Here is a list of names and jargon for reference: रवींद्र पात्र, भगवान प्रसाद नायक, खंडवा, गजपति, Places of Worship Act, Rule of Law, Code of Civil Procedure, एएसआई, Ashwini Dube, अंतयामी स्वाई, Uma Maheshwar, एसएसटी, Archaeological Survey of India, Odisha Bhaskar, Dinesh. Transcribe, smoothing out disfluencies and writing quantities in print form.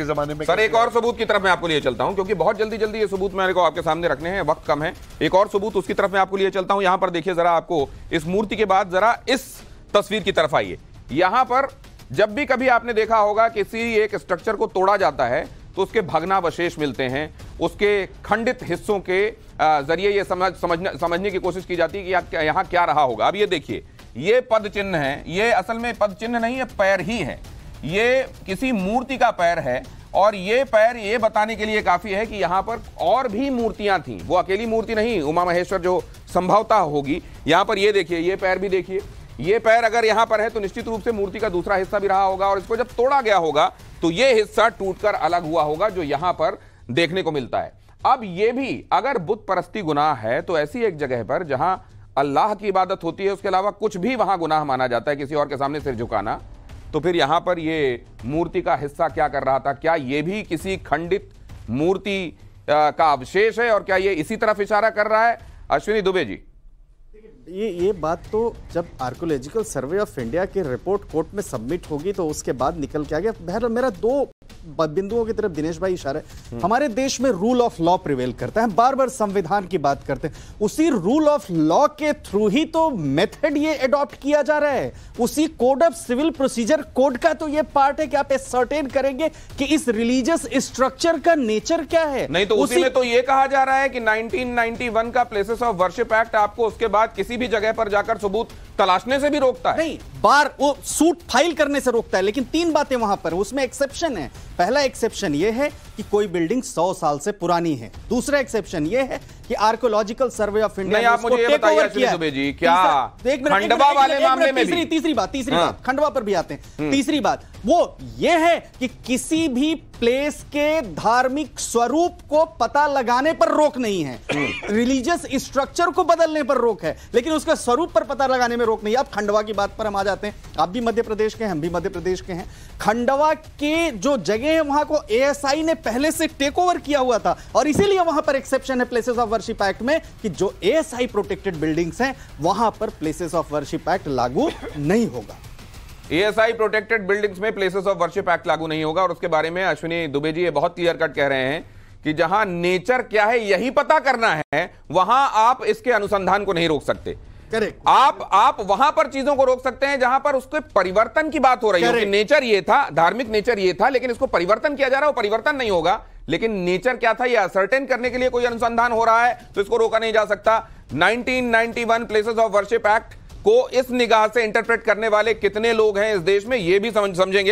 के जमाने में। सर एक और सबूत की तरफ मैं आपको लिए चलता हूं, क्योंकि बहुत जल्दी जल्दी ये सबूत मेरे को आपके सामने रखने हैं, वक्त कम है। एक और सबूत उसकी तरफ मैं आपको लिए चलता हूं। यहां पर देखिए जरा, आपको इस मूर्ति के बाद जरा इस तस्वीर की तरफ आइए। यहां पर जब भी कभी आपने देखा होगा किसी एक स्ट्रक्चर को तोड़ा जाता है तो उसके भग्नावशेष मिलते हैं, उसके खंडित हिस्सों के जरिए ये समझने की कोशिश की जाती है कि यहाँ क्या रहा होगा। अब ये देखिए, ये पद चिन्ह है, ये असल में पद चिन्ह नहीं है, पैर ही है। ये किसी मूर्ति का पैर है और ये पैर ये बताने के लिए काफ़ी है कि यहाँ पर और भी मूर्तियाँ थीं, वो अकेली मूर्ति नहीं, उमा महेश्वर जो संभवतः होगी। यहाँ पर ये देखिए, ये पैर भी देखिए, ये पैर अगर यहाँ पर है तो निश्चित रूप से मूर्ति का दूसरा हिस्सा भी रहा होगा और इसको जब तोड़ा गया होगा तो ये हिस्सा टूटकर अलग हुआ होगा जो यहाँ पर देखने को मिलता है। अब ये भी अगर बुत परस्ती गुनाह है तो ऐसी एक जगह पर जहां अल्लाह की इबादत होती है उसके अलावा कुछ भी वहां गुनाह माना जाता है, किसी और के सामने सिर झुकाना, तो फिर यहाँ पर ये मूर्ति का हिस्सा क्या कर रहा था? क्या ये भी किसी खंडित मूर्ति का अवशेष है और क्या ये इसी तरफ इशारा कर रहा है? अश्विनी दुबे जी, ये बात तो जब आर्कियोलॉजिकल सर्वे ऑफ इंडिया की रिपोर्ट कोर्ट में सबमिट होगी तो उसके बाद निकल के आ गया। बहरहाल मेरा दो बिंदुओं की तरफ दिनेश भाई इशारा है। हमारे देश में रूल ऑफ लॉ प्रिवेल करता है, बार बार संविधान की बात करते हैं, उसी रूल ऑफ लॉ के थ्रू ही तो मेथड ये अडॉप्ट किया जा रहा है। उसी code of civil procedure code का तो ये पार्ट है कि आप सर्टेन करेंगे कि इस रिलीजियस स्ट्रक्चर का नेचर क्या है। नहीं तो उसी में तो ये कहा जा रहा है कि 1991 का प्लेसेस ऑफ वर्शिप एक्ट आपको उसके बाद किसी भी जगह पर जाकर सबूत तलाशने से भी रोकता है, नहीं बार वो सूट फाइल करने से रोकता है। लेकिन तीन बातें वहां पर, उसमें एक्सेप्शन है। पहला एक्सेप्शन यह है कि कोई बिल्डिंग 100 साल से पुरानी है। दूसरा एक्सेप्शन यह है कि आर्कियोलॉजिकल सर्वे ऑफ इंडिया ने आप मुझे ये बताइए सुबे जी, क्या खंडवा वाले मामले में भी तीसरी बात खंडवा पर भी आते हैं। तीसरी बात वो ये है कि किसी भी प्लेस के धार्मिक स्वरूप को पता लगाने पर रोक नहीं है, रिलीजियस स्ट्रक्चर को बदलने पर रोक है लेकिन उसके स्वरूप पर पता लगाने में रोक नहीं है। आप खंडवा की बात पर हम आ जाते हैं, आप भी मध्य प्रदेश के हैं, हम भी मध्य प्रदेश के हैं। खंडवा के जो जगह है वहां को एएसआई ने पहले से टेक ओवर किया हुआ था और इसीलिए वहां पर एक्सेप्शन है प्लेसेस ऑफ वर्शिप एक्ट में कि जो एएसआई प्रोटेक्टेड बिल्डिंग्स हैं वहां पर प्लेसेस ऑफ वर्शिप एक्ट लागू नहीं होगा। एएसआई प्रोटेक्टेड बिल्डिंग्स में प्लेसेस ऑफ वर्शिप एक्ट लागू नहीं होगा और उसके बारे में अश्विनी दुबे जी ये बहुत क्लियर कट कह रहे हैं कि जहां नेचर क्या है यही पता करना है, वहां आप इसके अनुसंधान को नहीं रोक सकते। करेक्ट, आप वहां पर चीजों को रोक सकते हैं जहां पर उसके परिवर्तन की बात हो रही है कि नेचर ये था, धार्मिक नेचर ये था लेकिन इसको परिवर्तन किया जा रहा है, वो परिवर्तन नहीं होगा लेकिन नेचर क्या था ये असर्टेन करने के लिए कोई अनुसंधान हो रहा है तो इसको रोका नहीं जा सकता। 1991 प्लेसेस ऑफ वर्शिप एक्ट को इस निगाह से इंटरप्रेट करने वाले कितने लोग हैं इस देश में ये भी समझेंगे।